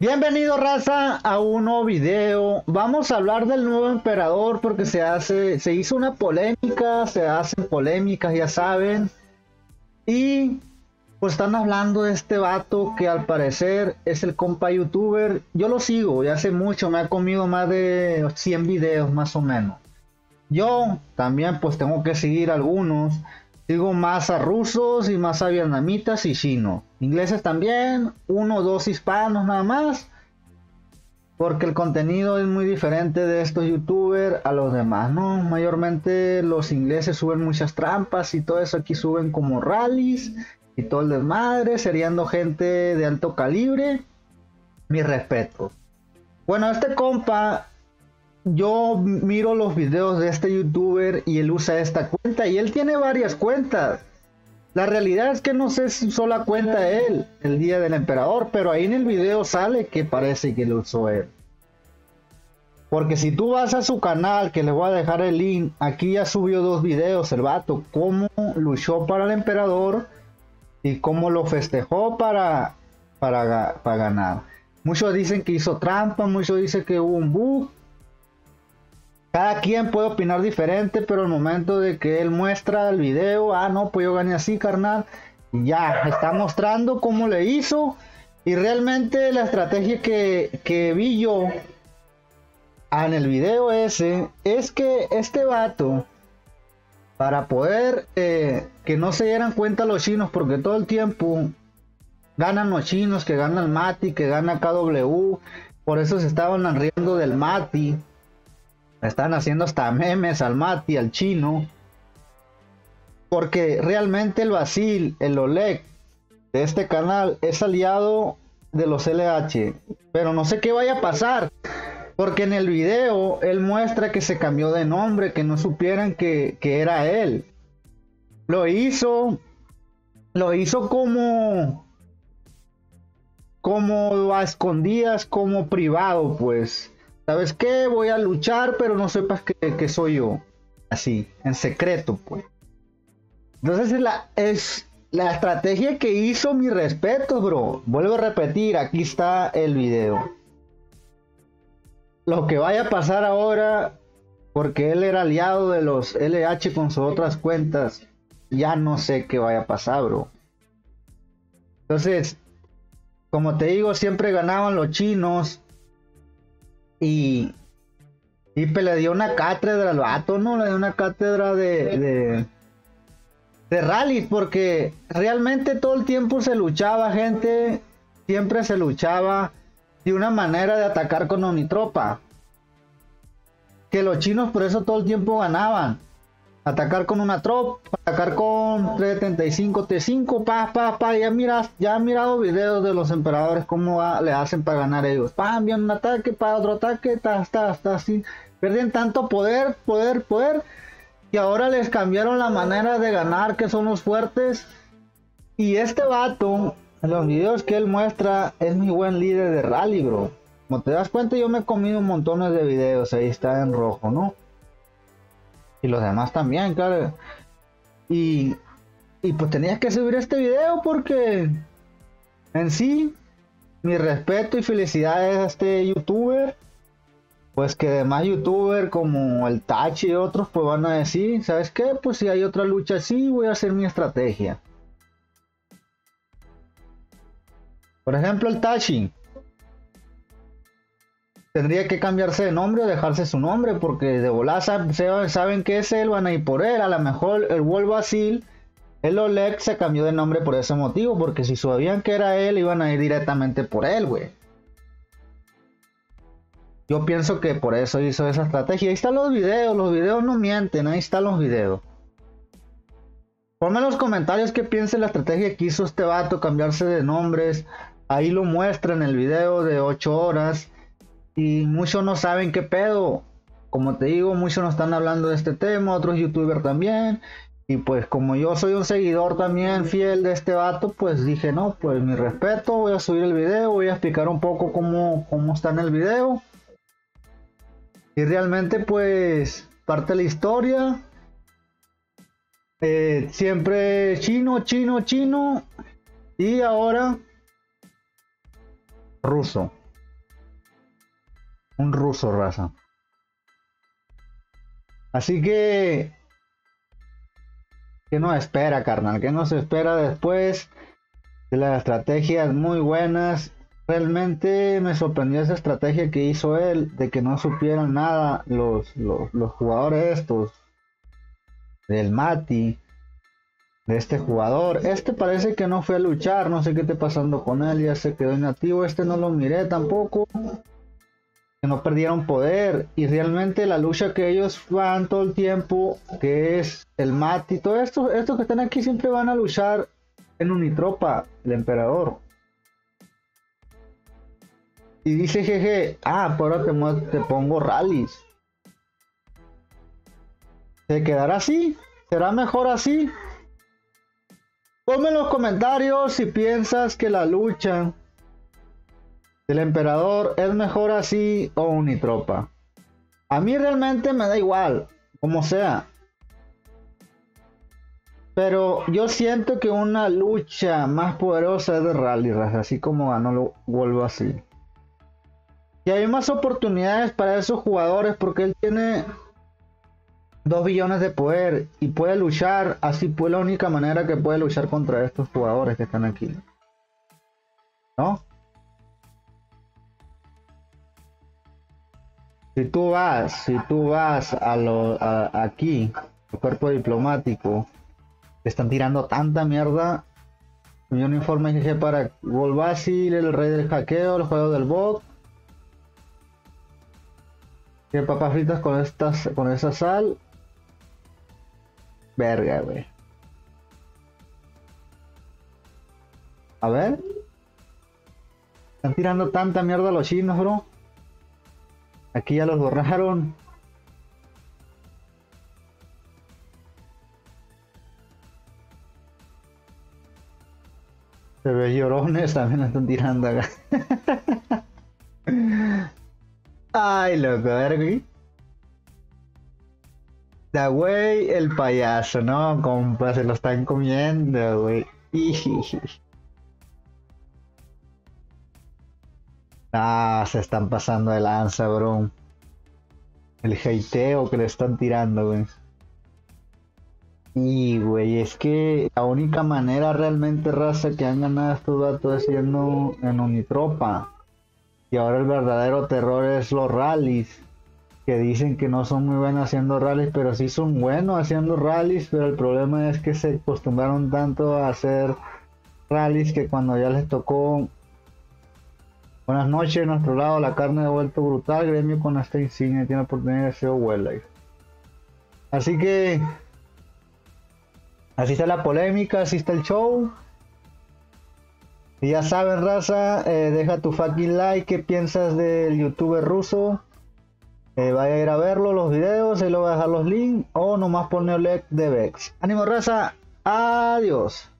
Bienvenido, raza, a un nuevo video. Vamos a hablar del nuevo emperador porque se hizo una polémica, se hacen polémicas, ya saben. Y pues están hablando de este vato que al parecer es el compa youtuber. Yo lo sigo ya hace mucho, me ha comido más de 100 videos más o menos. Yo también pues tengo que seguir algunos. Digo más a rusos y más a vietnamitas y chinos. Ingleses también, 1 o 2 hispanos nada más. Porque el contenido es muy diferente de estos youtubers a los demás, ¿no? Mayormente los ingleses suben muchas trampas y todo eso. Aquí suben como rallies y todo el desmadre, seriando gente de alto calibre. Mi respeto. Bueno, este compa... Yo miro los videos de este youtuber y él usa esta cuenta y él tiene varias cuentas. La realidad es que no sé si sola cuenta él el día del emperador, pero ahí en el video sale que parece que lo usó él. Porque si tú vas a su canal, que les voy a dejar el link, aquí ya subió 2 videos el vato, cómo luchó para el emperador y cómo lo festejó para ganar. Muchos dicen que hizo trampa, muchos dicen que hubo un bug. Cada quien puede opinar diferente, pero el momento de que él muestra el video, ah, no, pues yo gané así, carnal, ya, está mostrando cómo le hizo, y realmente la estrategia que vi yo en el video ese, es que este vato, para poder que no se dieran cuenta los chinos, porque todo el tiempo ganan los chinos, que gana el Mati, que gana KW, por eso se estaban riendo del Mati. Están haciendo hasta memes al Mati, al chino. Porque realmente el Basil, el Oleg de este canal es aliado de los LH. Pero no sé qué vaya a pasar. Porque en el video él muestra que se cambió de nombre, que no supieran que era él. Lo hizo como a escondidas, como privado, pues. ¿Sabes qué? Voy a luchar, pero no sepas que soy yo. Así, en secreto, pues. Entonces es la estrategia que hizo, mi respeto, bro. Vuelvo a repetir, aquí está el video. Lo que vaya a pasar ahora, porque él era aliado de los LH con sus otras cuentas, ya no sé qué vaya a pasar, bro. Entonces, como te digo, siempre ganaban los chinos. Y le dio una cátedra al vato, ¿no? Le dio una cátedra de rallies, porque realmente todo el tiempo se luchaba, gente. Siempre se luchaba de una manera de atacar con omnitropa. Que los chinos por eso todo el tiempo ganaban. Atacar con una tropa, atacar con 375, T5, pa. Ya han mirado videos de los emperadores, cómo le hacen para ganar ellos. Pa, envían un ataque, pa, otro ataque, ta, así. Pierden tanto poder. Y ahora les cambiaron la manera de ganar, que son los fuertes. Y este vato, en los videos que él muestra, es mi buen líder de rally, bro. Como te das cuenta, yo me he comido un montón de videos, ahí está en rojo, ¿no? Y los demás también, claro. Y pues tenías que subir este video porque en sí, mi respeto y felicidades a este youtuber. Pues que demás youtubers como el Tachi y otros pues van a decir, ¿sabes qué? Pues si hay otra lucha así, voy a hacer mi estrategia. Por ejemplo, el Tachi tendría que cambiarse de nombre o dejarse su nombre, porque de volada saben que es él, van a ir por él. A lo mejor el World Basil, el Oleg se cambió de nombre por ese motivo, porque si sabían que era él, iban a ir directamente por él, güey. Yo pienso que por eso hizo esa estrategia. Ahí están los videos no mienten, ahí están los videos. Ponme en los comentarios qué piensa la estrategia que hizo este vato, cambiarse de nombres. Ahí lo muestra en el video de 8 horas. Y muchos no saben qué pedo. Como te digo, muchos no están hablando de este tema, otros youtubers también. Y pues como yo soy un seguidor también fiel de este vato, pues dije, no, pues mi respeto, voy a subir el video, voy a explicar un poco cómo está en el video. Y realmente pues parte de la historia. Siempre chino. Y ahora ruso. Un ruso, raza. Así que... ¿qué nos espera, carnal? ¿Qué nos espera después de las estrategias muy buenas? Realmente me sorprendió esa estrategia que hizo él, de que no supieran nada los jugadores estos. Del Mati. De este jugador. Este parece que no fue a luchar. No sé qué está pasando con él. Ya se quedó inactivo. Este no lo miré tampoco. Que no perdieron poder, y realmente la lucha que ellos van todo el tiempo, que es el Mati, todos estos que están aquí siempre van a luchar en unitropa, el emperador. Y dice jeje, ah, por ahora te pongo rallies. ¿Se quedará así? ¿Será mejor así? Ponme en los comentarios si piensas que la lucha el emperador es mejor así o unitropa. A mí realmente me da igual, como sea. Pero yo siento que una lucha más poderosa es de rally, así como ganó lo vuelvo así. Y hay más oportunidades para esos jugadores porque él tiene 2 billones de poder y puede luchar, así pues la única manera que puede luchar contra estos jugadores que están aquí. ¿No? Si tú vas aquí, el cuerpo diplomático, te están tirando tanta mierda. Mi uniforme GG para Golbasil, el rey del hackeo, el juego del bot. Que papas fritas con esa sal. Verga, güey. A ver. Están tirando tanta mierda a los chinos, bro. Aquí ya los borraron. Se ve llorones, también están tirando acá. Ay, loco, a ver aquí. Da güey el payaso, ¿no? Compa, se lo están comiendo, güey. Ah, se están pasando de lanza, bro. El hateo que le están tirando, güey. Y, güey, es que la única manera realmente, raza, que han ganado estos datos es siendo en unitropa. Y ahora el verdadero terror es los rallies. Que dicen que no son muy buenos haciendo rallies, pero sí son buenos haciendo rallies. Pero el problema es que se acostumbraron tanto a hacer rallies que cuando ya les tocó... Buenas noches, nuestro lado, la carne ha vuelto brutal, gremio con esta insignia, tiene oportunidad de SEO Wildlife. Así que, así está la polémica, así está el show. Y ya saben, raza, deja tu fucking like, ¿qué piensas del youtuber ruso? Vaya a ir a verlo, los videos, ahí lo voy a dejar los links, o nomás ponle like de Vex. Ánimo, raza, adiós.